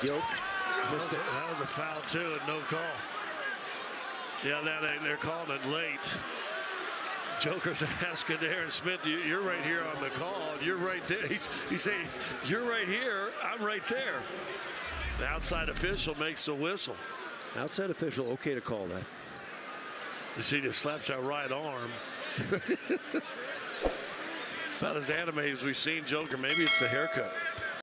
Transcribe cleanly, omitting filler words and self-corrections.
Jokic missed it. That was a foul, too, and no call. Yeah, they're calling it late. Joker's asking Aaron Smith, you're right here on the call. You're right there. He's saying, you're right here. I'm right there. The outside official makes the whistle. Outside official, okay to call that. You see, he slaps that right arm. About as anime as we've seen Joker. Maybe it's the haircut.